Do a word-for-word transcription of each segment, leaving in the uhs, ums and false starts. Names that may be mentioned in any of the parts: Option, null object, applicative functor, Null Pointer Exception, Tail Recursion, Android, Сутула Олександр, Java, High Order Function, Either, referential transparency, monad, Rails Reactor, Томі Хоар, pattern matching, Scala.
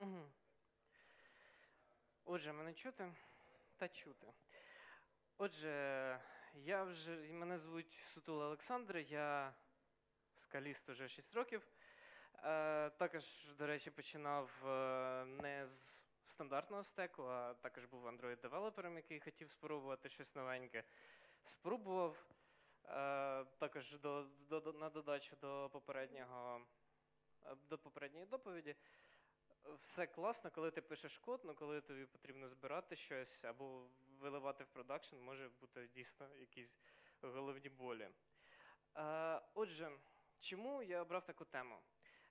Угу. Отже, мене чути та чути. Отже, я вже, мене звуть Сутула Олександр, я скаліст уже шість років. Е, також, до речі, починав не з стандартного стеку, а також був Android-девелопером, який хотів спробувати щось новеньке. Спробував е, також до, до, на додачу до, попереднього, до попередньої доповіді. Все класно, коли ти пишеш код, але коли тобі потрібно збирати щось або виливати в продакшн, може бути дійсно якісь головні болі. Е, отже, чому я обрав таку тему?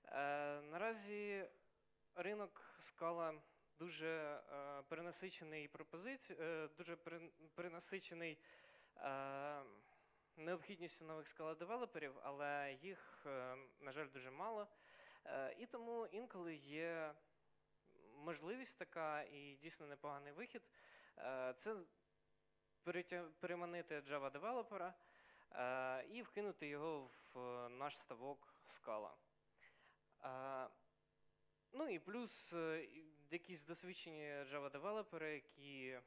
Е, наразі ринок Scala дуже е, перенасичений пропозицій, е, дуже перенасичений е, необхідністю нових Scala-девелоперів, але їх, е, на жаль, дуже мало. І тому інколи є можливість така і дійсно непоганий вихід – це переманити Java-девелопера і вкинути його в наш ставок Scala. Ну і плюс якісь досвідчені Java-девелопери, які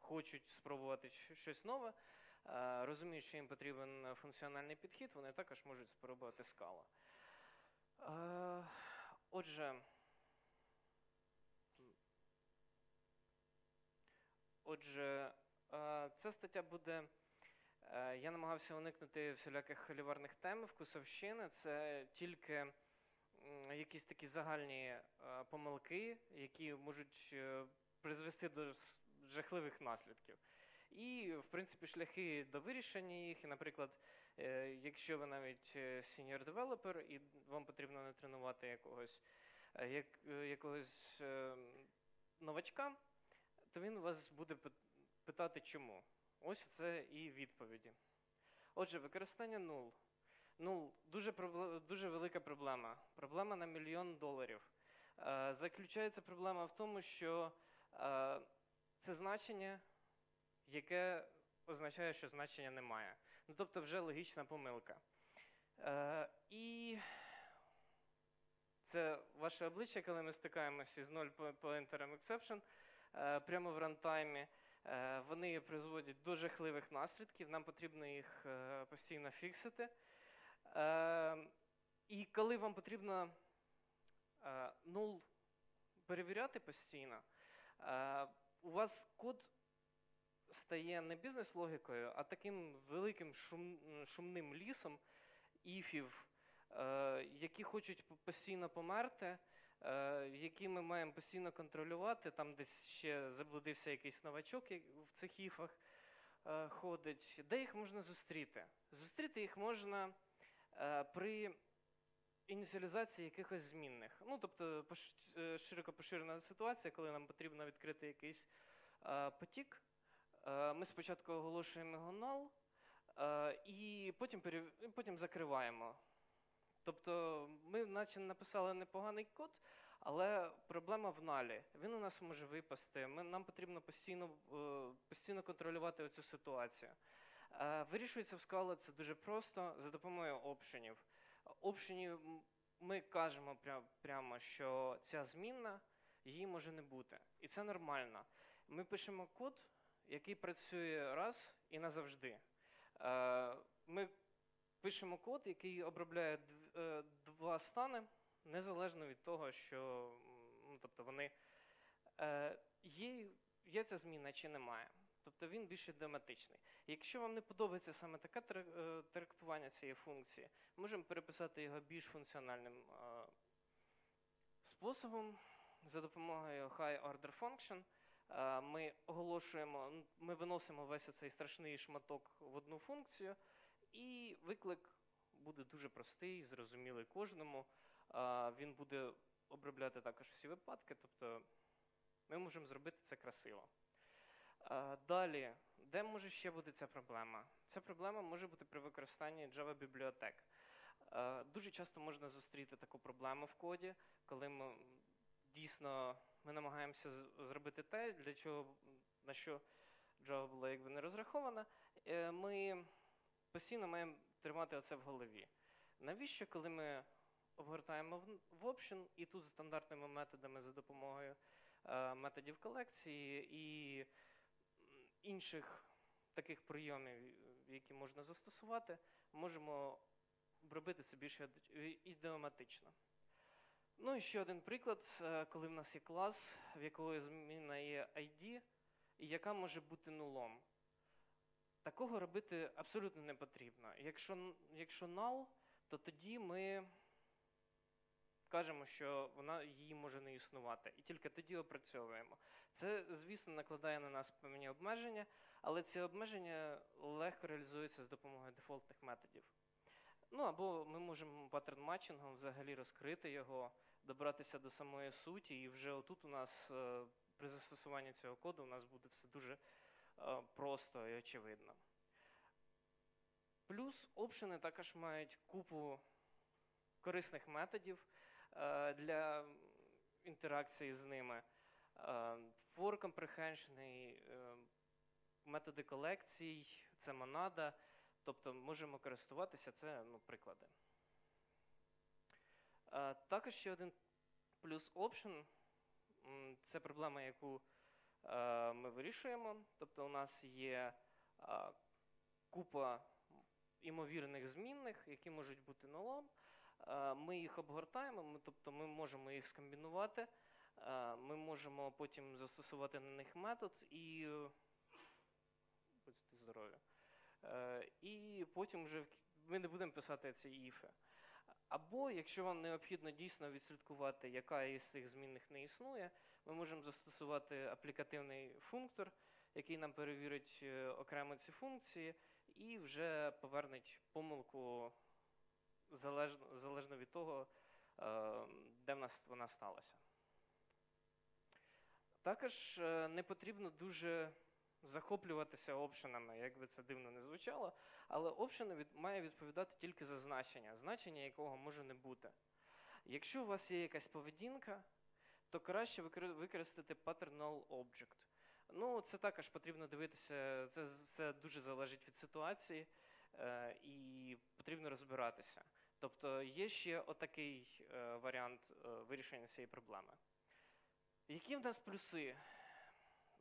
хочуть спробувати щось нове, розуміють, що їм потрібен функціональний підхід, вони також можуть спробувати Scala. Отже, отже, ця стаття буде, я намагався уникнути всіляких холиварних тем, вкусовщини, це тільки якісь такі загальні помилки, які можуть призвести до жахливих наслідків. І, в принципі, шляхи до вирішення їх. І, наприклад, якщо ви навіть сеньор-девелопер і вам потрібно не тренувати якогось, як, якогось новачка, то він вас буде питати чому. Ось це і відповіді. Отже, використання null. Null – дуже, дуже велика проблема. Проблема на мільйон доларів. Заключається проблема в тому, що це значення, яке означає, що значення немає. Ну, тобто вже логічна помилка. Е, і це ваше обличчя, коли ми стикаємося з Null Pointer Exception е, прямо в рантаймі. Е, вони призводять до жахливих наслідків, нам потрібно їх е, постійно фіксити. Е, і коли вам потрібно е, null перевіряти постійно, е, у вас код стає не бізнес-логікою, а таким великим шум, шумним лісом іфів, е, які хочуть постійно померти, е, які ми маємо постійно контролювати. Там десь ще заблудився якийсь новачок в цих іфах е, ходить. Де їх можна зустріти? Зустріти їх можна е, при ініціалізації якихось змінних. Ну, тобто пош, е, широко поширена ситуація, коли нам потрібно відкрити якийсь е, потік. Ми спочатку оголошуємо його null, і потім, перев... потім закриваємо. Тобто ми наче написали непоганий код, але проблема в null. Він у нас може випасти, ми... нам потрібно постійно, постійно контролювати цю ситуацію. Вирішується в Scala це дуже просто за допомогою опшенів. Опшені ми кажемо прямо, що ця змінна, її може не бути. І це нормально. Ми пишемо код, який працює раз і назавжди. Ми пишемо код, який обробляє два стани, незалежно від того, що ну, тобто вони, є, є ця зміна чи немає. Тобто він більш ідіоматичний. Якщо вам не подобається саме таке трактування цієї функції, можемо переписати його більш функціональним способом за допомогою High Order Function. Ми оголошуємо, ми виносимо весь оцей страшний шматок в одну функцію, і виклик буде дуже простий, зрозумілий кожному. Він буде обробляти також всі випадки, тобто ми можемо зробити це красиво. Далі, де може ще бути ця проблема? Ця проблема може бути при використанні Java-бібліотек. Дуже часто можна зустріти таку проблему в коді, коли ми дійсно ми намагаємося зробити те, для чого, на що Java була якби не розрахована. Ми постійно маємо тримати оце в голові. Навіщо, коли ми обгортаємо в Option, і тут за стандартними методами за допомогою методів колекції і інших таких прийомів, які можна застосувати, можемо робити це більш ідіоматично. Ну і ще один приклад, коли в нас є клас, в якого зміна є ай ді, і яка може бути нулом. Такого робити абсолютно не потрібно. Якщо, якщо null, то тоді ми кажемо, що вона, її може не існувати, і тільки тоді опрацьовуємо. Це, звісно, накладає на нас певні обмеження, але ці обмеження легко реалізуються з допомогою дефолтних методів. Ну, або ми можемо pattern matching взагалі розкрити його, добратися до самої суті, і вже отут у нас при застосуванні цього коду у нас буде все дуже просто і очевидно. Плюс опшени також мають купу корисних методів для інтеракції з ними. For comprehension, методи колекцій, це монада. Тобто можемо користуватися, це ну, приклади. Також ще один плюс Option – це проблема, яку ми вирішуємо. Тобто у нас є купа імовірних змінних, які можуть бути нулом. Ми їх обгортаємо, тобто ми можемо їх скомбінувати, ми можемо потім застосувати на них метод і… Будьте здорові. І потім вже ми не будемо писати ці іфи. Або, якщо вам необхідно дійсно відслідкувати, яка із цих змінних не існує, ми можемо застосувати аплікативний функтор, який нам перевірить окремо ці функції і вже поверне помилку залежно, залежно від того, де в нас вона сталася. Також не потрібно дуже захоплюватися опшенами, як би це дивно не звучало, але опшен має відповідати тільки за значення, значення якого може не бути. Якщо у вас є якась поведінка, то краще використати pattern null object. Ну, це також потрібно дивитися, це все дуже залежить від ситуації і потрібно розбиратися. Тобто є ще отакий варіант вирішення цієї проблеми. Які в нас плюси?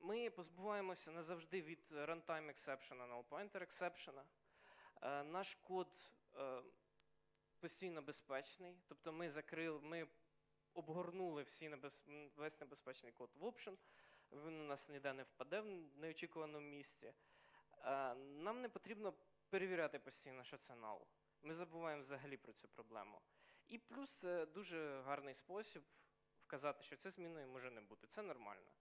Ми позбуваємося назавжди від runtime exception, null pointer exception. Наш код постійно безпечний, тобто ми закрили, ми обгорнули всі небез... весь небезпечний код в Option, він у нас ніде не впаде в неочікуваному місці. Нам не потрібно перевіряти постійно, що це null. Ми забуваємо взагалі про цю проблему. І плюс це дуже гарний спосіб вказати, що це зміною може не бути, це нормально.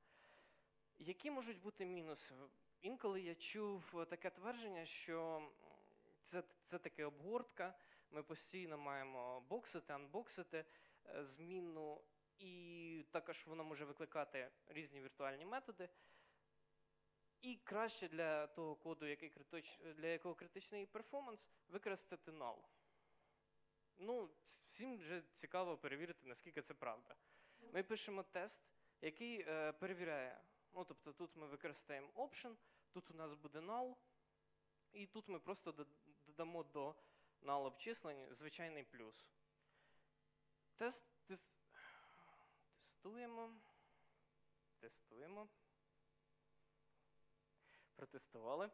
Які можуть бути мінуси? Інколи я чув таке твердження, що це, це таке обгортка, ми постійно маємо боксити, анбоксити змінну, і також воно може викликати різні віртуальні методи. І краще для того коду, який критич, для якого критичний перформанс, використати null. Ну, всім вже цікаво перевірити, наскільки це правда. Ми пишемо тест, який е, перевіряє. Ну, тобто тут ми використаємо Option, тут у нас буде null, і тут ми просто додамо до null обчислень звичайний плюс. Тест, тес, тестуємо, тестуємо, протестували.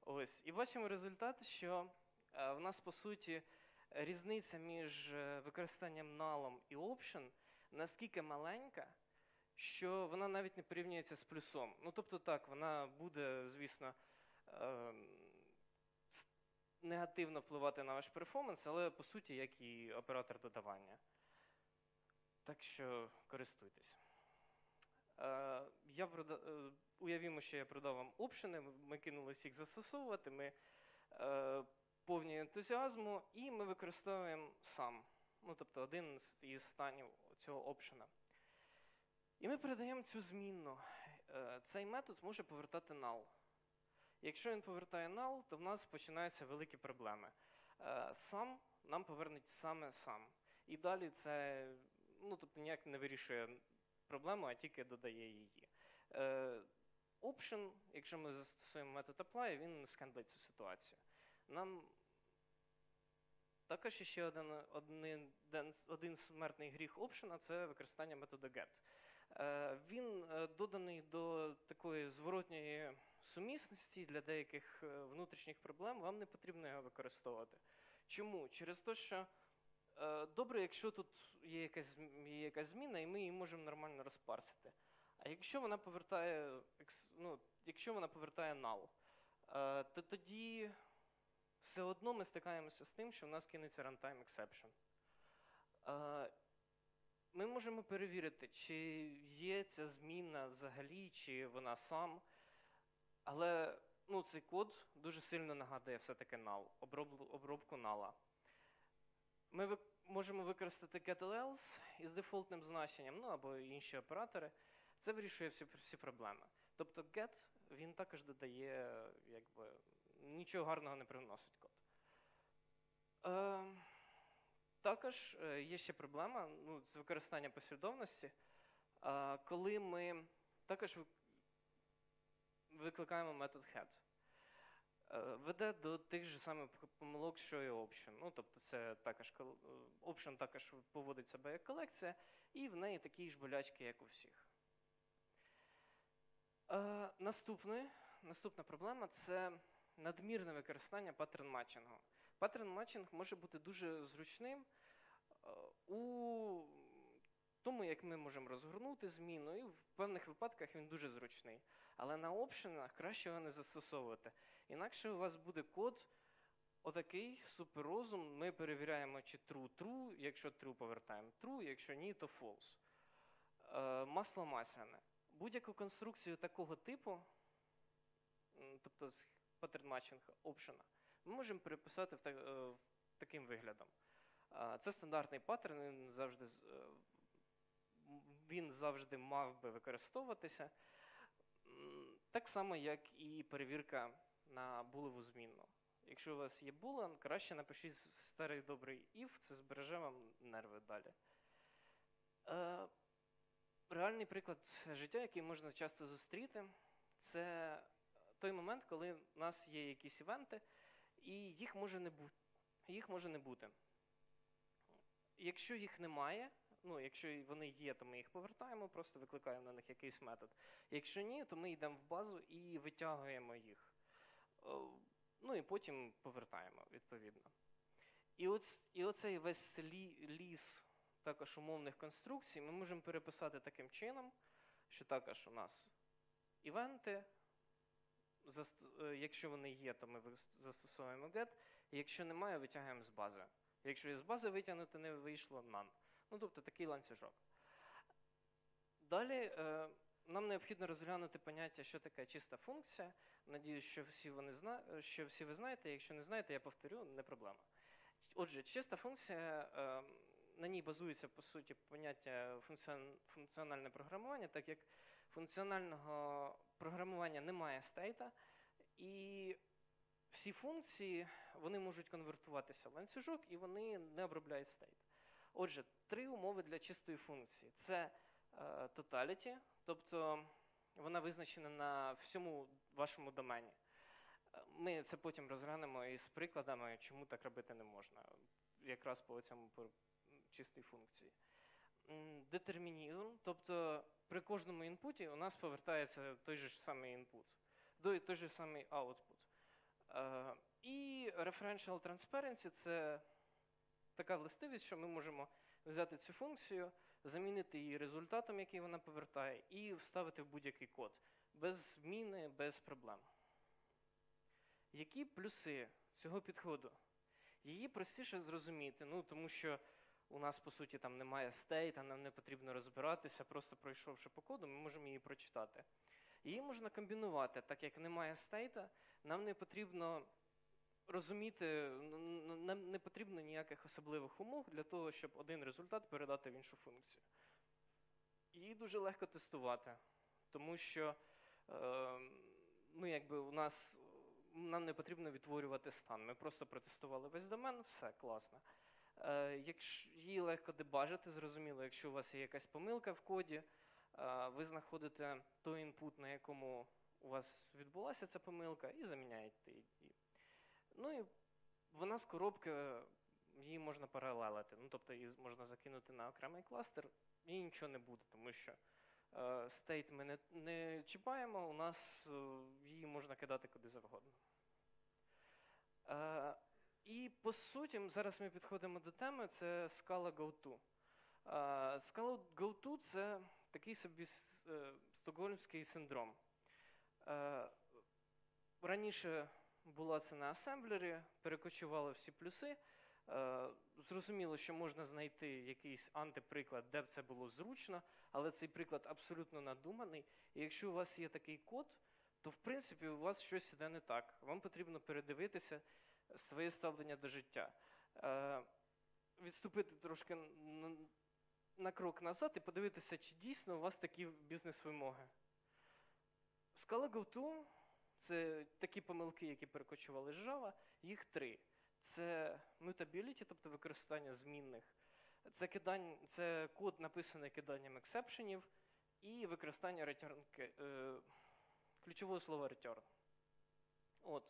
Ось, і бачимо результат, що в нас, по суті, різниця між використанням null і Option наскільки маленька, що вона навіть не порівнюється з плюсом. Ну, тобто так, вона буде, звісно, негативно впливати на ваш перформанс, але, по суті, як і оператор додавання. Так що користуйтесь. Я продав... Уявімо, що я продав вам опшени, ми кинулися їх застосовувати, ми повні ентузіазму, і ми використовуємо сам. Ну, тобто один із станів цього опшена. І ми передаємо цю змінну. Цей метод може повертати null. Якщо він повертає null, то в нас починаються великі проблеми. Сам нам повернуть саме сам. І далі це ну, тобто, ніяк не вирішує проблему, а тільки додає її. Option, якщо ми застосуємо метод apply, він скандить цю ситуацію. Нам Також ще один, один, один смертний гріх Option – це використання методу get. Він доданий до такої зворотньої сумісності для деяких внутрішніх проблем, вам не потрібно його використовувати. Чому? Через те, що добре, якщо тут є якась, є якась зміна, і ми її можемо нормально розпарсити. А якщо вона повертає, ну, якщо вона повертає null, то тоді все одно ми стикаємося з тим, що в нас кинеться runtime exception. Ми можемо перевірити, чи є ця зміна взагалі, чи вона сам. Але ну, цей код дуже сильно нагадує все-таки null, обробку null. Ми можемо використати cat-else із дефолтним значенням, ну або інші оператори. Це вирішує всі, всі проблеми. Тобто get, він також додає, якби, нічого гарного не привносить код. Е, також є ще проблема ну, з використання послідовності, е, коли ми також викликаємо метод head. Е, веде до тих же самих помилок, що і option. Ну, тобто це також, option також поводить себе як колекція, і в неї такі ж болячки, як у всіх. Е, наступне, наступна проблема – це надмірне використання pattern matching. Pattern matching може бути дуже зручним у тому, як ми можемо розгорнути зміну, і в певних випадках він дуже зручний. Але на опшенах краще його не застосовувати. Інакше у вас буде код отакий, суперрозум, ми перевіряємо, чи true-true, якщо true повертаємо true, якщо ні, то false. Е, масло масляне. Будь-яку конструкцію такого типу, тобто pattern matching option, ми можемо переписати в так, в таким виглядом. Це стандартний паттерн, він завжди, він завжди мав би використовуватися, так само, як і перевірка на булеву змінну. Якщо у вас є boolean, краще напишіть старий добрий if, це збереже вам нерви далі. Реальний приклад життя, який можна часто зустріти, це той момент, коли в нас є якісь івенти, і їх може не бути. Їх може не бути. Якщо їх немає, ну, якщо вони є, то ми їх повертаємо, просто викликаємо на них якийсь метод. Якщо ні, то ми йдемо в базу і витягуємо їх. Ну і потім повертаємо, відповідно. І, оц, і оцей весь лі, ліс також умовних конструкцій ми можемо переписати таким чином, що також у нас івенти, якщо вони є, то ми застосовуємо get, якщо немає, витягуємо з бази. Якщо і з бази витягнути не вийшло, none. Ну, тобто такий ланцюжок. Далі нам необхідно розглянути поняття, що таке чиста функція. Надіюсь, що всі, вони зна... що всі ви знаєте, якщо не знаєте, я повторю, не проблема. Отже, чиста функція, на ній базується, по суті, поняття функціональне програмування, так як функціонального програмування немає стейта, і всі функції, вони можуть конвертуватися в ланцюжок, і вони не обробляють стейт. Отже, три умови для чистої функції. Це totality, тобто вона визначена на всьому вашому домені. Ми це потім розглянемо із прикладами, чому так робити не можна, якраз по цьому чистій функції. Детермінізм, тобто при кожному інпуті у нас повертається той же самий інпут, той же самий аутпут. І referential transparency – це така властивість, що ми можемо взяти цю функцію, замінити її результатом, який вона повертає, і вставити в будь-який код. Без зміни, без проблем. Які плюси цього підходу? Її простіше зрозуміти, ну, тому що у нас, по суті, там немає стейта, нам не потрібно розбиратися, просто пройшовши по коду, ми можемо її прочитати. Її можна комбінувати, так як немає стейта, нам не потрібно розуміти, нам не потрібно ніяких особливих умов для того, щоб один результат передати в іншу функцію. Її дуже легко тестувати, тому що ну, якби у нас, нам не потрібно відтворювати стан. Ми просто протестували весь домен, все, класно. Якщо її легко дебажити, зрозуміло, якщо у вас є якась помилка в коді, ви знаходите той інпут, на якому у вас відбулася ця помилка, і заміняєте її. Ну і вона з коробки її можна паралелити. Ну, тобто її можна закинути на окремий кластер, і нічого не буде, тому що стейт ми не, не чіпаємо, у нас її можна кидати куди завгодно. І, по суті, зараз ми підходимо до теми, це Scala GoTo. Scala GoTo – це такий собі стокгольмський синдром. Раніше була це на асемблері, перекочували всі плюси. Зрозуміло, що можна знайти якийсь антиприклад, де б це було зручно, але цей приклад абсолютно надуманий. І якщо у вас є такий код, то, в принципі, у вас щось іде не так. Вам потрібно передивитися своє ставлення до життя. Відступити трошки на крок назад і подивитися, чи дійсно у вас такі бізнес-вимоги. Scala GoTo – це такі помилки, які перекочували з Java, їх три. Це mutability, тобто використання змінних, це, кидання, це код, написаний киданням ексепшенів і використання return, е, ключового слова return. От.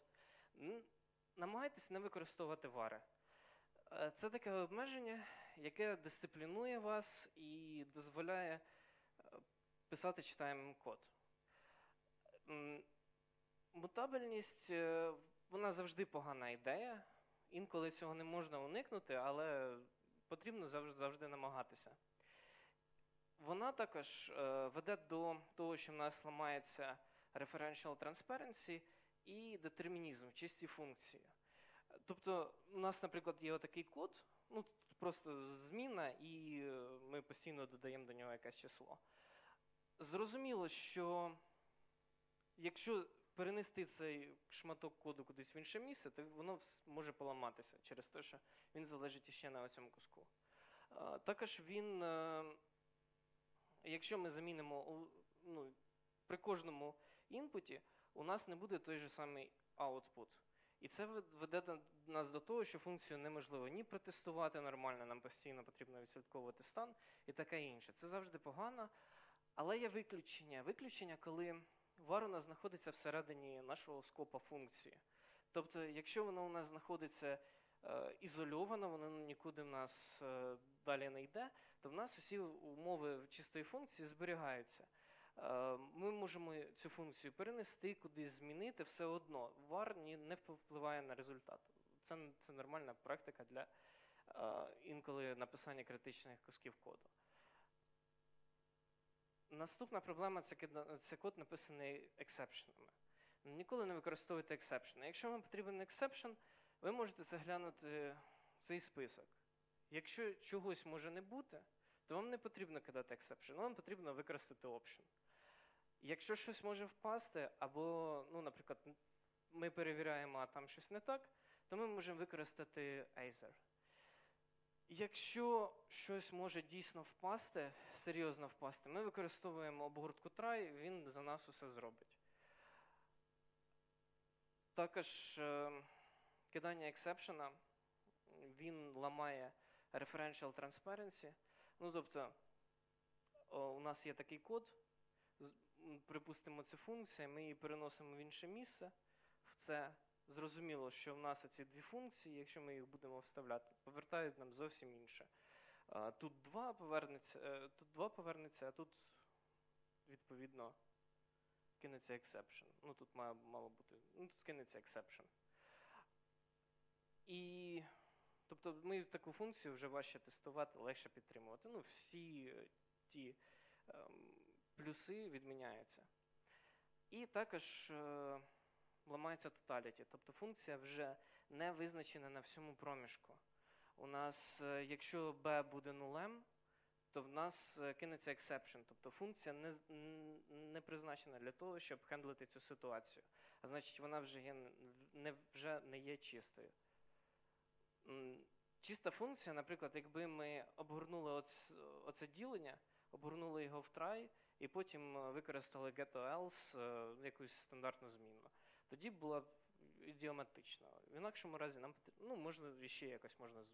Намагайтесь не використовувати вари. Це таке обмеження, яке дисциплінує вас і дозволяє писати читаємий код. Мутабельність, вона завжди погана ідея. Інколи цього не можна уникнути, але потрібно завжди намагатися. Вона також веде до того, що в нас ламається referential transparency і детермінізм в чистій функції. Тобто у нас, наприклад, є отакий код, ну, просто зміна, і ми постійно додаємо до нього якесь число. Зрозуміло, що якщо перенести цей шматок коду кудись в інше місце, то воно може поламатися через те, що він залежить іще на цьому куску. Також він, якщо ми замінимо, ну, при кожному інпуті, у нас не буде той же самий output. І це веде нас до того, що функцію неможливо ні протестувати нормально, нам постійно потрібно відслідковувати стан і таке інше. Це завжди погано, але є виключення. Виключення, коли вар у нас знаходиться всередині нашого скопа функції. Тобто, якщо воно у нас знаходиться е, ізольовано, воно нікуди в нас е, далі не йде, то в нас усі умови чистої функції зберігаються. Е, ми можемо цю функцію перенести, кудись змінити, все одно. Вар ні, не впливає на результат. Це, це нормальна практика для е, інколи написання критичних кусків коду. Наступна проблема – це код, написаний ексепшенами. Ніколи не використовуйте ексепшени. Якщо вам потрібен ексепшен, ви можете заглянути в цей список. Якщо чогось може не бути, то вам не потрібно кидати ексепшен, вам потрібно використати Option. Якщо щось може впасти, або, ну, наприклад, ми перевіряємо, а там щось не так, то ми можемо використати Either. Якщо щось може дійсно впасти, серйозно впасти, ми використовуємо обгортку try, він за нас усе зробить. Також е кидання ексепшена, він ламає referential transparency. Ну, тобто, о, у нас є такий код, припустимо, це функція, ми її переносимо в інше місце, в це. Зрозуміло, що в нас оці дві функції, якщо ми їх будемо вставляти, повертають нам зовсім інше. Тут два повернеться, тут два повернеться, а тут, відповідно, кинеться ексепшн. Ну, тут має, мало бути, ну, тут кинеться ексепшн. І, тобто, ми таку функцію вже важче тестувати, легше підтримувати. Ну, всі ті ем, плюси відміняються. І також Е, ламається totality, тобто функція вже не визначена на всьому проміжку. У нас, якщо b буде нулем, то в нас кинеться exception, тобто функція не, не призначена для того, щоб хендлити цю ситуацію. А значить, вона вже, є, не, вже не є чистою. Чиста функція, наприклад, якби ми обгорнули оце, оце ділення, обгорнули його в try, і потім використали get or else, якусь стандартну змінну. Тоді була ідіоматична. В інакшому разі нам потрібно, ну, можна ще якось можна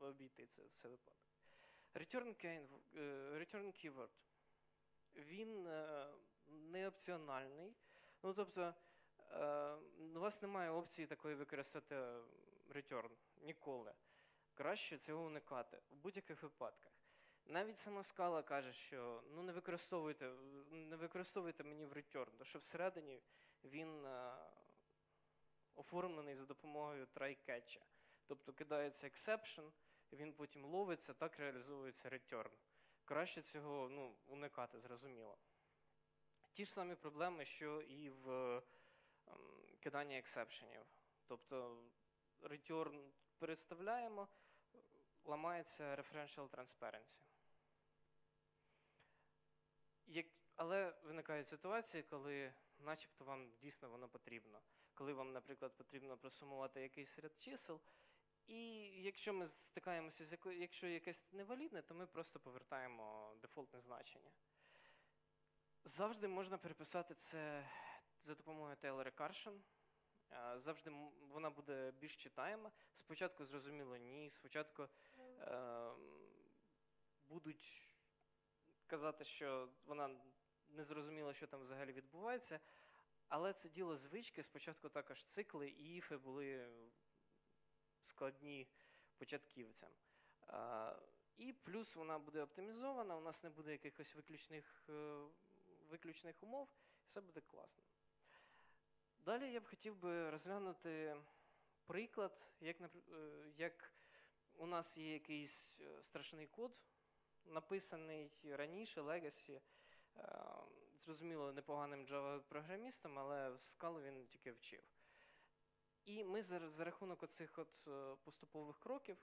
обійти це все випадок. Return keyword. Він не опціональний. Ну, тобто, у вас немає опції такої використати return ніколи. краще цього уникати в будь-яких випадках. Навіть сама Scala каже, що ну, не, використовуйте, не використовуйте мені в return, тому що всередині він а, оформлений за допомогою try-catch. Тобто кидається exception, він потім ловиться, так реалізовується return. Краще цього ну, уникати, зрозуміло. Ті ж самі проблеми, що і в киданні ексепшенів. Тобто return переставляємо, ламається referential transparency. Як... Але виникають ситуації, коли начебто вам дійсно воно потрібно. Коли вам, наприклад, потрібно просумувати якийсь ряд чисел, і якщо ми стикаємося з якою, якщо якесь невалідне, то ми просто повертаємо дефолтне значення. Завжди можна переписати це за допомогою Tail Recursion. Завжди вона буде більш читаєма. Спочатку, зрозуміло, ні. Спочатку е будуть казати, що вона не зрозуміла, що там взагалі відбувається. Але це діло звички. Спочатку також цикли і іфи були складні початківцям. Е і плюс вона буде оптимізована, у нас не буде якихось виключних, е виключних умов. Все буде класно. Далі я б хотів би розглянути приклад, як, як у нас є якийсь страшний код, написаний раніше, legacy, зрозуміло, непоганим Java-програмістом, але Scala він тільки вчив. І ми за, за рахунок оцих от поступових кроків,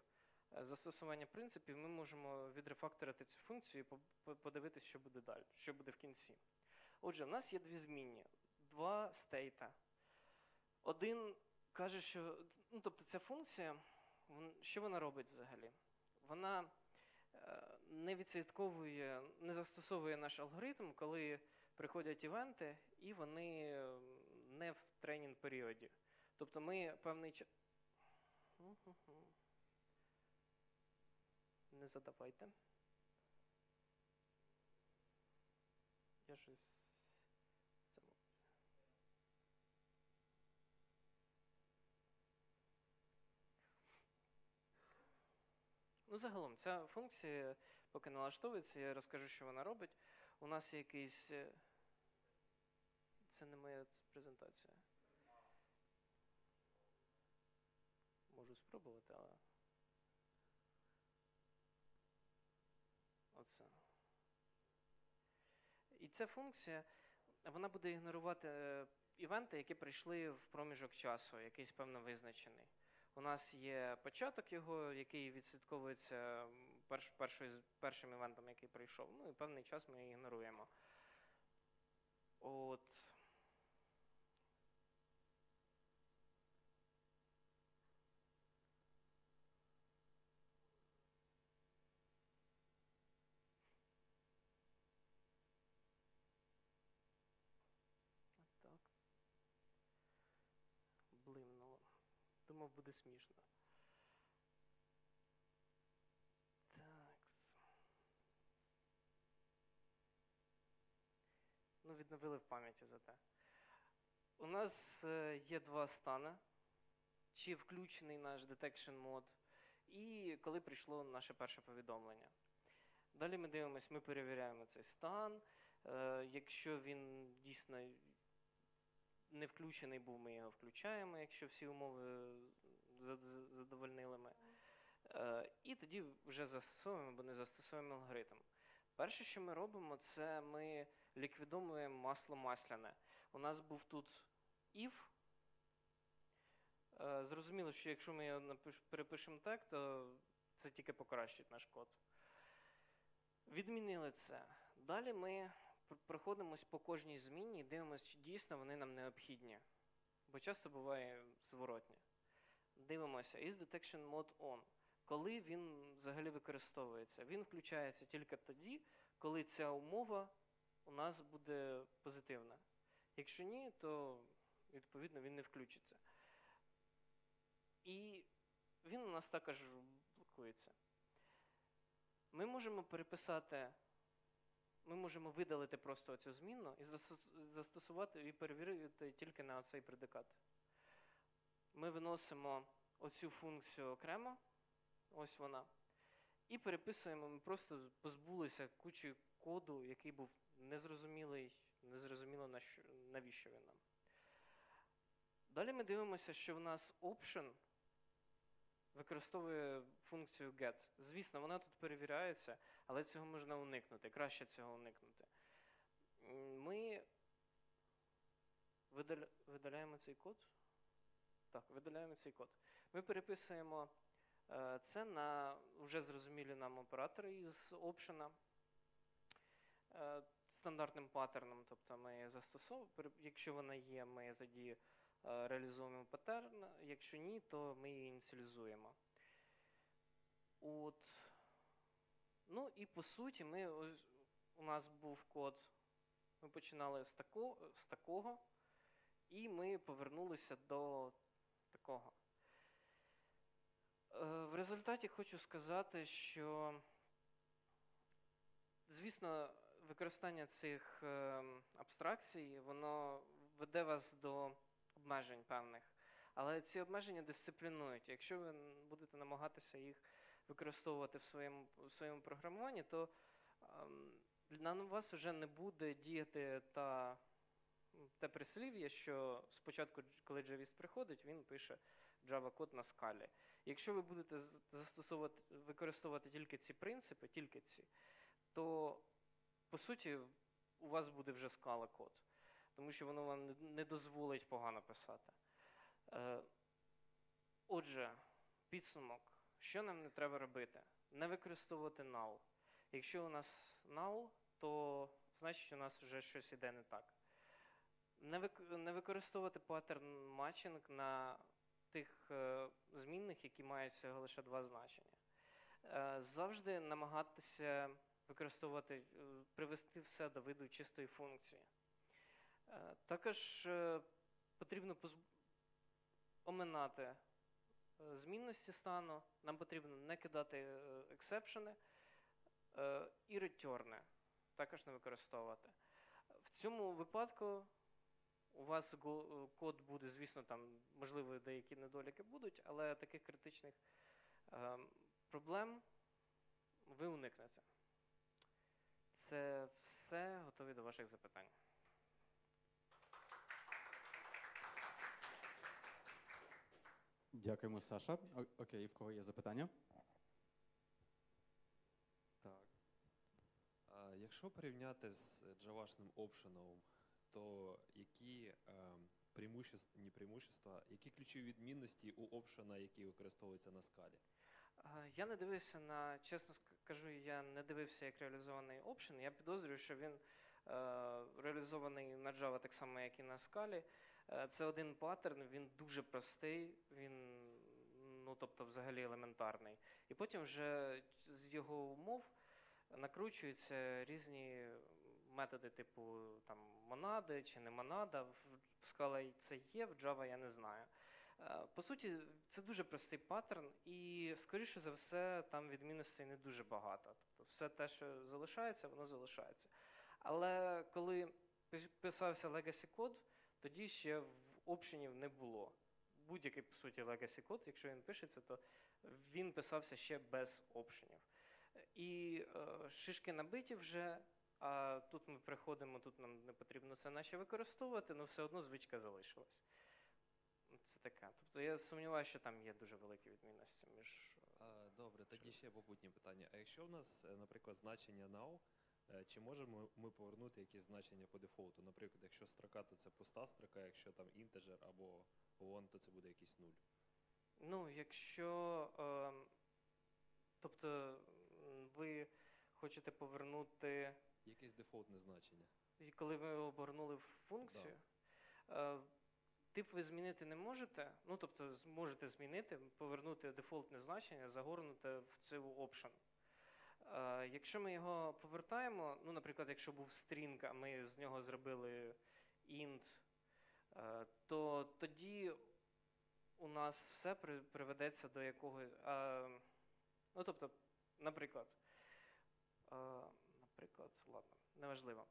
застосування принципів, ми можемо відрефакторити цю функцію і подивитися, що буде далі, що буде в кінці. Отже, в нас є дві змінні. Два стейта. Один каже, що, ну, тобто ця функція, що вона робить взагалі? Вона не відслідковує, не застосовує наш алгоритм, коли приходять івенти, і вони не в тренінг-періоді. Тобто ми певний час... Не задавайте. Я щось... Ну, загалом, ця функція, поки налаштовується, я розкажу, що вона робить. У нас є якийсь... Це не моя презентація. Можу спробувати, але... Оце. І ця функція, вона буде ігнорувати івенти, які прийшли в проміжок часу, якийсь певно визначений. У нас є початок його, який відслідковується перш, першою, першим івентом, який прийшов. Ну і певний час ми ігноруємо. От. Так. Блимнуло. Думав, буде смішно. Так. Ну, відновили в пам'яті за те. У нас є два стани. Чи включений наш detection mode, і коли прийшло наше перше повідомлення. Далі ми дивимося, ми перевіряємо цей стан. Якщо він дійсно... не включений був, ми його включаємо, якщо всі умови задовольнили ми. І тоді вже застосовуємо або не застосовуємо алгоритм. Перше, що ми робимо, це ми ліквідовуємо масло масляне. У нас був тут if. Зрозуміло, що якщо ми його перепишемо так, то це тільки покращить наш код. Відмінили це. Далі ми... проходимось по кожній зміні і дивимося, чи дійсно вони нам необхідні. Бо часто буває зворотнє. Дивимося, is detection mode on? Коли він взагалі використовується? Він включається тільки тоді, коли ця умова у нас буде позитивна. Якщо ні, то, відповідно, він не включиться. І він у нас також блокується. Ми можемо переписати... Ми можемо видалити просто цю змінну і застосувати і перевірити тільки на цей предикат. Ми виносимо оцю функцію окремо, Ось вона. І переписуємо, ми просто позбулися кучі коду, який був незрозумілий, незрозуміло навіщо він нам. Далі ми дивимося, що в нас Option використовує функцію get. Звісно, вона тут перевіряється, але цього можна уникнути, краще цього уникнути. Ми видаля... видаляємо цей код. Так, видаляємо цей код. Ми переписуємо це на вже зрозумілі нам оператори із Option, стандартним паттерном, тобто ми застосовуємо, якщо вона є, ми тоді реалізуємо паттерн, якщо ні, то ми її ініціалізуємо. От. Ну і по суті, ми, ось, у нас був код, ми починали з, тако, з такого, і ми повернулися до такого. В результаті хочу сказати, що, звісно, використання цих абстракцій, воно веде вас до обмежень певних. Але ці обмеження дисциплінують. Якщо ви будете намагатися їх використовувати в своєму, в своєму програмуванні, то на вас вже не буде діяти та, те прислів'я, що спочатку, коли джавіст приходить, він пише Java-код на скалі. Якщо ви будете застосовувати, використовувати тільки ці принципи, тільки ці, то, по суті, у вас буде вже скала-код. Тому що воно вам не дозволить погано писати. Отже, підсумок. Що нам не треба робити? Не використовувати null. Якщо у нас null, то значить у нас вже щось іде не так. Не використовувати паттерн матчинг на тих змінних, які мають всього лише два значення. Завжди намагатися використовувати, привести все до виду чистої функції. Також потрібно позб... оминати змінності стану, нам потрібно не кидати ексепшени і ретерни, також не використовувати. В цьому випадку у вас код буде, звісно, там, можливо, деякі недоліки будуть, але таких критичних проблем ви уникнете. Це все, готові до ваших запитань. Дякуємо, Саша. О, окей, в кого є запитання? Так. А, якщо порівняти з джавашним опшеном, то які е, преимущества, не преимущества, які ключові відмінності у опшена, які використовуються на скалі? Я не дивився на, чесно скажу, я не дивився, як реалізований опшен. Я підозрюю, що він е, реалізований на Java так само, як і на скалі. Це один паттерн, він дуже простий, він, ну, тобто, взагалі елементарний. І потім вже з його умов накручуються різні методи, типу там, монади чи не монада. В Scala це є, в Java я не знаю. По суті, це дуже простий паттерн, і, скоріше за все, там відмінностей не дуже багато. Тобто все те, що залишається, воно залишається. Але коли писався legacy код, тоді ще опшенів не було. Будь-який, по суті, legacy код, якщо він пишеться, то він писався ще без опшенів. І е, шишки набиті вже, а тут ми приходимо, тут нам не потрібно це наче використовувати, але все одно звичка залишилась. Це таке. Тобто я сумніваюся, що там є дуже великі відмінності між… Добре, тоді ще побутні питання. А якщо у нас, наприклад, значення now, чи можемо ми повернути якісь значення по дефолту? Наприклад, якщо строка, то це пуста строка, якщо там інтеджер або one, то це буде якийсь нуль. Ну, якщо… Тобто ви хочете повернути… Якесь дефолтне значення. І коли ви обернули в функцію? Да. Тип ви змінити не можете, ну, тобто можете змінити, повернути дефолтне значення, загорнути в цю option. Е, якщо ми його повертаємо, ну, наприклад, якщо був string, а ми з нього зробили int, е, то тоді у нас все приведеться до якогось… Е, ну, тобто, наприклад, е, наприклад, ладно, неважливо.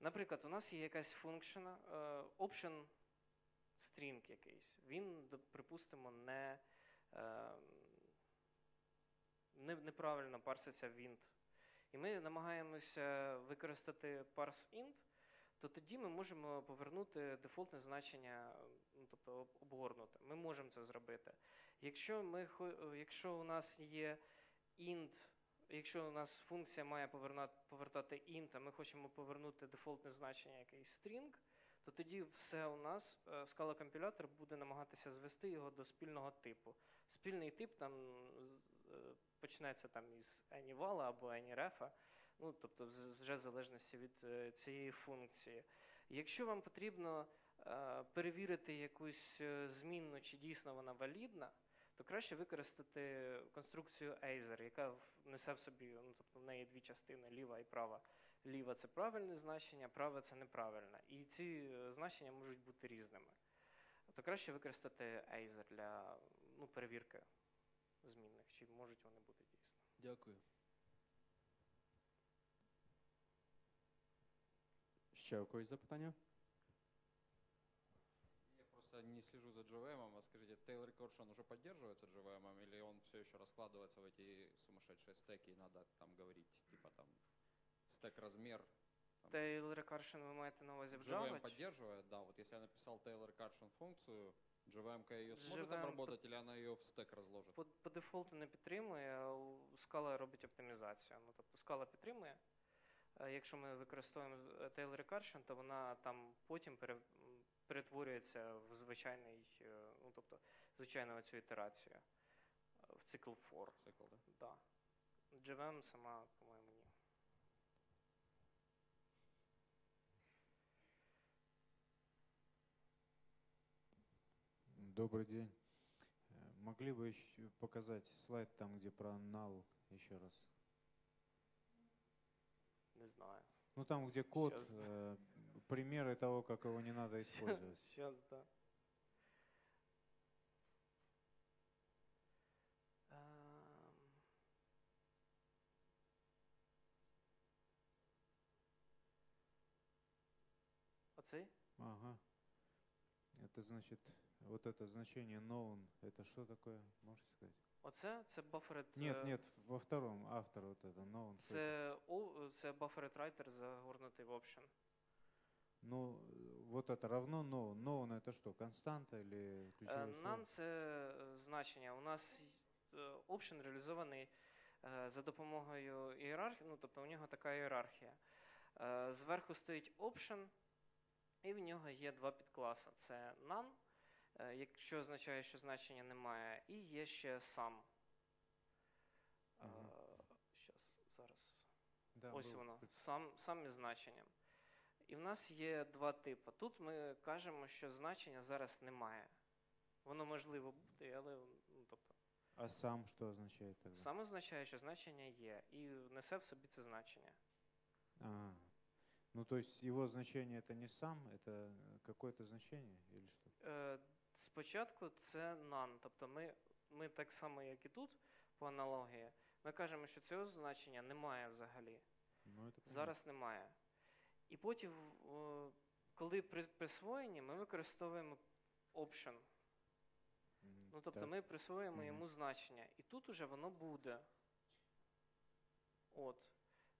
Наприклад, у нас є якась функція, е, option, стрінг якийсь, він, припустимо, не, неправильно парситься в int, і ми намагаємося використати parseInt, то тоді ми можемо повернути дефолтне значення, ну, тобто обгорнути. Ми можемо це зробити. Якщо, ми, якщо у нас є int, якщо у нас функція має повертати int, а ми хочемо повернути дефолтне значення якийсь string, то тоді все у нас, скала-компілятор буде намагатися звести його до спільного типу. Спільний тип там почнеться там із anyVal або anyRef, ну, тобто вже в залежності від цієї функції. Якщо вам потрібно перевірити якусь змінну, чи дійсно вона валідна, то краще використати конструкцію Either, яка несе в собі, ну, тобто в неї дві частини, ліва і права. Ліва – це правильне значення, права – це неправильне. І ці значення можуть бути різними. То краще використати Either для, ну, перевірки змінних, чи можуть вони бути дійсно. Дякую. Ще у когось запитання? Просто не слежу за джей ви ем, а скажите, Tail Recursion уже поддерживается джей ви ем, или он все еще раскладывается в эти сумасшедшие стеки, и надо там говорить, типа там стек-размер? Tail Recursion вы маете на увазі в Java? джей ви эм поддерживает, да, вот если я написал Tail Recursion функцию, джей ви эм-ка ее сможет джей ви эм обработать, по... или она ее в стек разложит? По, по дефолту не підтримує, Scala робить оптимізацію, ну тобто Scala підтримує. Якщо ми використовуємо Tail Recursion, то вона там потім пере... перетворюється в звичайний, ну, тобто, звичайну цю ітерацію, в цикл for. Цикл, да? Да. джей ви ем сама, по-моєму, ні. Добрый день. Могли бы еще показать слайд там, где про null еще раз? Не знаю. Ну, там, где код, э, примеры того, как его не надо использовать. Сейчас, да. Оцей? Ага. Это значит, вот это значение known, это что такое, можете сказать? Оце? Це buffered… Ні, ні, во втором, автор, вот это, known. Це, о, це buffered writer, загорнутий в option. Ну, вот это равно known. Known – это что, константа или ключевое слово? None – це значення. У нас option реалізований за допомогою ієрархії, ну, тобто у нього така ієрархія. Зверху стоїть option, і в нього є два підкласи. Це none, якщо означає, що значення немає, і є ще сам. Ага. Щас, зараз. Да, ось був. Воно. Сам, сам із значенням. І в нас є два типи. Тут ми кажемо, що значення зараз немає. Воно можливо буде, але… Ну, тобто, а сам що означає? Тоді? Сам означає, що значення є, і несе в собі це значення. Ага. Ну, то есть его значение – это не сам, это какое-то значение или что? Спочатку це none, тобто ми, ми так само, як і тут, по аналогії, ми кажемо, що цього значення немає взагалі, ну, зараз немає. І потім, коли при присвоєнні, ми використовуємо option, mm, ну, тобто так. Ми присвоюємо mm. йому значення, і тут уже воно буде. От.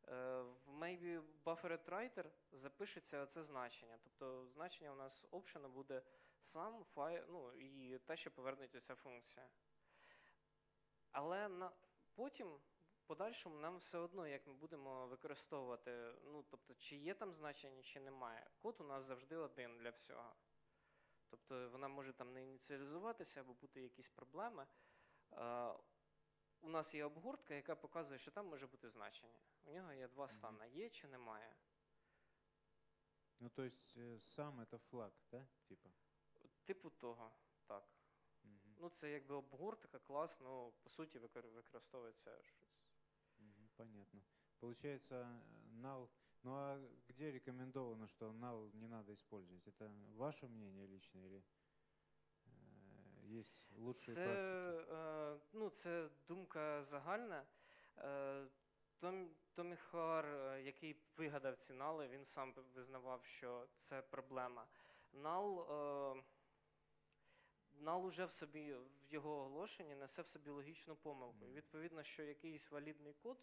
В maybe buffered writer запишеться оце значення. Тобто значення у нас option буде сам, файл, ну, і те, що повернеться ця функція. Але на, потім, подальшому, нам все одно, як ми будемо використовувати, ну, тобто, чи є там значення, чи немає. Код у нас завжди один для всього. Тобто вона може там не ініціалізуватися, або бути якісь проблеми. У нас є обгортка, яка показує, що там може бути значення. У нього є два стани: є чи немає. Ну, то есть сам це флаг, да? Типа? Типу того, так. Угу. Ну, це якби обгортка, клас, ну, по суті, використовується щось. Угу, понятно. Получается, null. Ну, а где рекомендовано, что null не надо использовать? Это ваше мнение личное или… Є лучші це, практики? Ну, це думка загальна. Томі Хоар, який вигадав ці нали, він сам визнавав, що це проблема. Нал null уже в собі, в його оголошенні несе в собі логічну помилку. І відповідно, що якийсь валідний код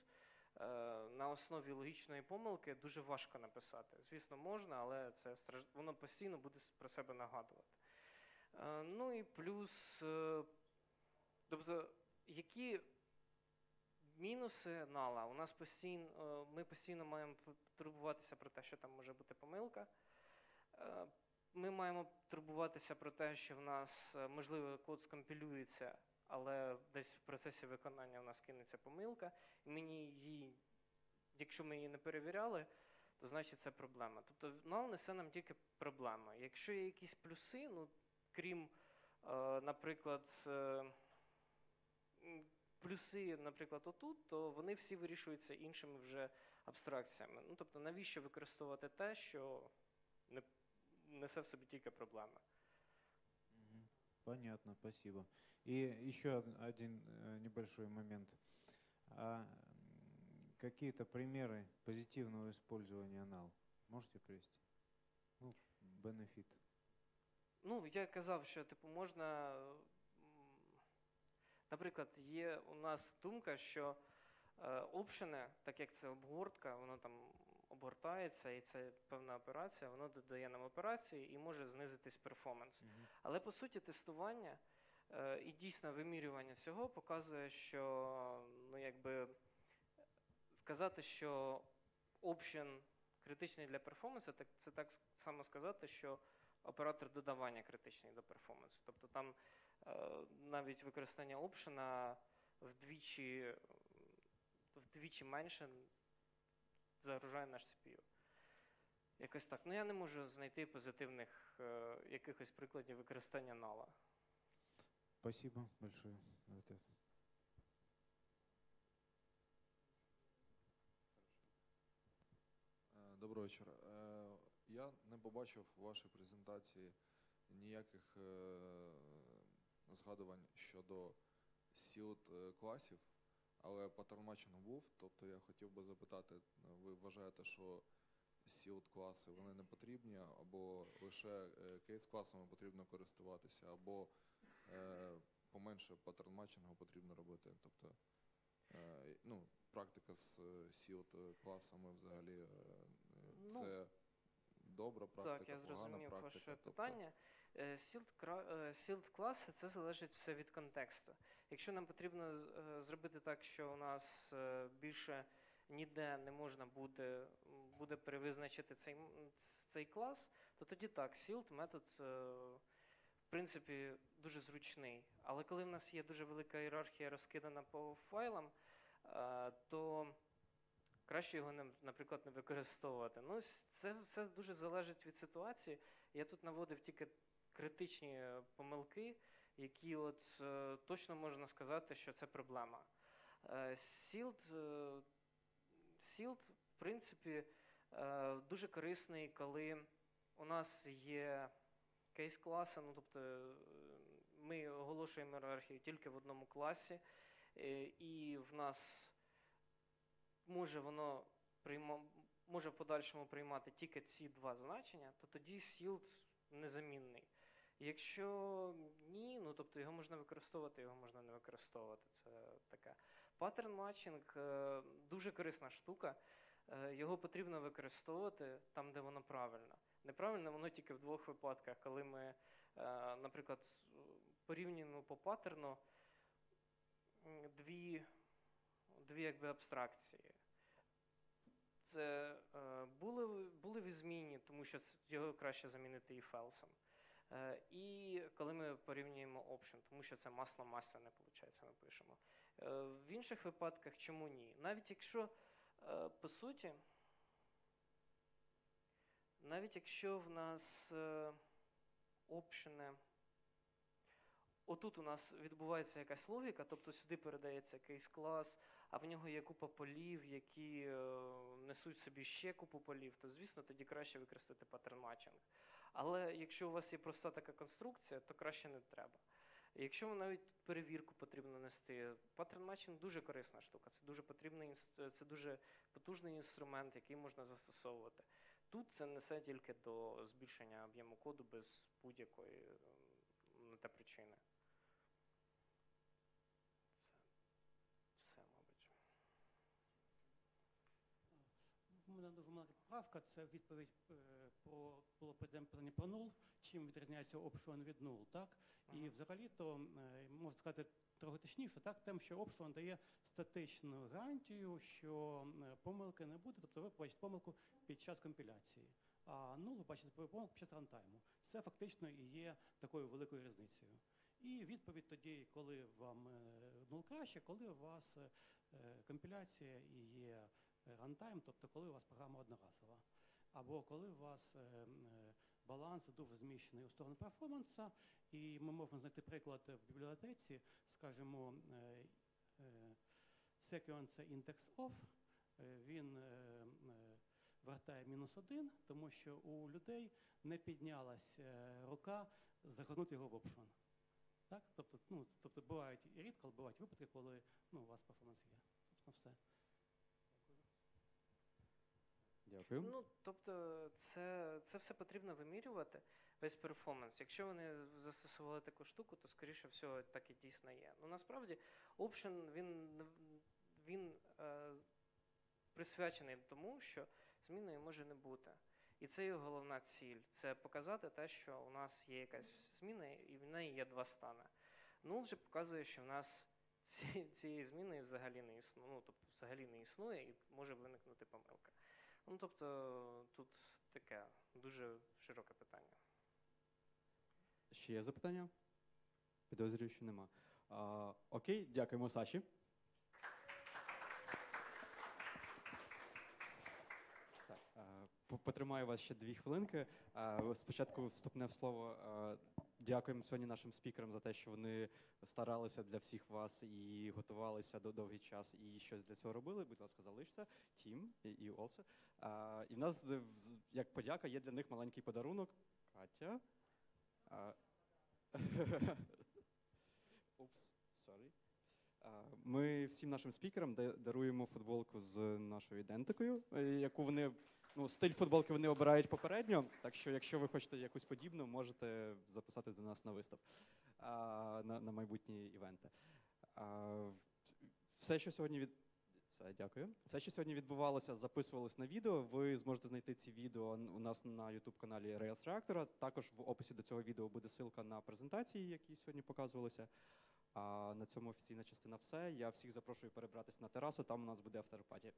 на основі логічної помилки дуже важко написати. Звісно, можна, але це страж... воно постійно буде про себе нагадувати. Ну і плюс, тобто, які мінуси нала? У нас постійно, ми постійно маємо турбуватися про те, що там може бути помилка. Ми маємо турбуватися про те, що в нас, можливо, код скомпілюється, але десь в процесі виконання в нас кинеться помилка. І мені її, якщо ми її не перевіряли, то значить це проблема. Тобто null несе нам тільки проблеми. Якщо є якісь плюси, ну, крім, наприклад, плюси, наприклад, отут, то вони всі вирішуються іншими вже абстракціями. Ну, тобто навіщо використовувати те, що не несе в собі тільки проблеми. Понятно, спасибо. И еще один небольшой момент. А какие-то примеры позитивного использования null можете привести? Ну, бенефіт. Ну, я казав, що типу можна, наприклад, є у нас думка, що Option, так як це обгортка, воно там обгортається, і це певна операція, воно додає нам операції і може знизитись перформанс. Mm-hmm. Але по суті тестування е, і дійсно вимірювання цього показує, що, ну, якби сказати, що Option критичний для перформансу, так це так само сказати, що оператор додавання критичний до перформансу. Тобто там е, навіть використання Option вдвічі вдвічі менше загружає наш сі пі ю. Якось так. Ну, я не можу знайти позитивних е, якихось прикладів використання null. Спасибо большое. Доброго вечора. Я не побачив у вашій презентації ніяких е, згадувань щодо сілд класів. Але pattern matching був, тобто я хотів би запитати, ви вважаєте, що сілд-класи вони не потрібні, або лише кейс-класами потрібно користуватися, або е, поменше pattern matching потрібно робити. Тобто, е, ну, практика з сілд-класами взагалі е, це добра практика, так, я зрозумів погана ваше практика. Питання. Сілд-класи, це залежить все від контексту. Якщо нам потрібно зробити так, що у нас більше ніде не можна буде, буде перевизначити цей, цей клас, то тоді так, сілд метод, в принципі, дуже зручний. Але коли в нас є дуже велика ієрархія розкидана по файлам, то краще його, наприклад, не використовувати. Ну, це все дуже залежить від ситуації. Я тут наводив тільки критичні помилки, які от е, точно можна сказати, що це проблема. Сілд, е, сілд, е, в принципі, е, дуже корисний, коли у нас є кейс-класи, ну, тобто ми оголошуємо ієрархію тільки в одному класі, е, і в нас може воно прийма, може в подальшому приймати тільки ці два значення, то тоді сілд незамінний. Якщо ні, ну, тобто його можна використовувати, його можна не використовувати. Це таке. Pattern matching – дуже корисна штука. Його потрібно використовувати там, де воно правильно. Неправильно воно тільки в двох випадках, коли ми, наприклад, порівнюємо по паттерну дві, дві якби, абстракції. Це були, були в зміні, тому що його краще замінити і фелсом. І коли ми порівнюємо Option, тому що це масло масляне, виходить, ми пишемо. В інших випадках чому ні? Навіть якщо, по суті, навіть якщо в нас Option, отут у нас відбувається якась логіка, тобто сюди передається кейс-клас, а в нього є купа полів, які несуть собі ще купу полів, то, звісно, тоді краще використати pattern matching. Але якщо у вас є проста така конструкція, то краще не треба. Якщо навіть перевірку потрібно нести, pattern matching дуже корисна штука, це дуже потрібний, це дуже потужний інструмент, який можна застосовувати. Тут це несе тільки до збільшення об'єму коду без будь-якої та причини. Це все, мабуть. У мене дуже маленька поправка. Це відповідь про було питання про null, чим відрізняється option від null, так? Ага. І взагалі-то можна сказати трохи точніше, так, тим, що option дає статичну гарантію, що помилки не буде, тобто ви побачите помилку під час компіляції. А null ви бачите помилку під час рантайму. Це фактично і є такою великою різницею. І відповідь тоді, коли вам null краще, коли у вас компіляція і є рантайм, тобто коли у вас програма одноразова, або коли у вас баланс дуже зміщений у сторону перформанса, і ми можемо знайти приклад в бібліотеці, скажімо, sequence index of, він вертає мінус один, тому що у людей не піднялась рука загорнути його в option. Так? Тобто, ну, тобто бувають і рідко, бувають випадки, коли ну, у вас перформанс є. Собственно, все. Дякую. Ну, тобто це, це все потрібно вимірювати, весь перформанс. Якщо вони застосували таку штуку, то, скоріше всього, так і дійсно є. Ну, насправді, option, він, він е, присвячений тому, що зміною може не бути. І це його головна ціль. Це показати те, що у нас є якась зміна, і в неї є два стани. Null вже показує, що в нас ці, цієї зміни взагалі не існує, ну, тобто взагалі не існує і може виникнути помилка. Ну, тобто, тут таке дуже широке питання. Ще є запитання? Підозрюю, що нема. А, окей, дякуємо, Саші. Так, а, потримаю вас ще дві хвилинки. А, спочатку вступне в слово. А, дякуємо сьогодні нашим спікерам за те, що вони старалися для всіх вас і готувалися до довгий час, і щось для цього робили. Будь ласка, залишся. Тім і Олсе. І в нас, як подяка, є для них маленький подарунок. Катя. Упс, сорі. Ми всім нашим спікерам даруємо футболку з нашою ідентикою, яку вони, ну, стиль футболки вони обирають попередньо, так що, якщо ви хочете якусь подібну, можете записати до нас на вистав, на, на майбутні івенти. Все, що сьогодні від... Все, дякую. Все, що сьогодні відбувалося, записувалось на відео. Ви зможете знайти ці відео у нас на YouTube-каналі Rails Reactor. Також в описі до цього відео буде ссылка на презентації, які сьогодні показувалися. А на цьому офіційна частина все. Я всіх запрошую перебратися на терасу, там у нас буде афтерпаті.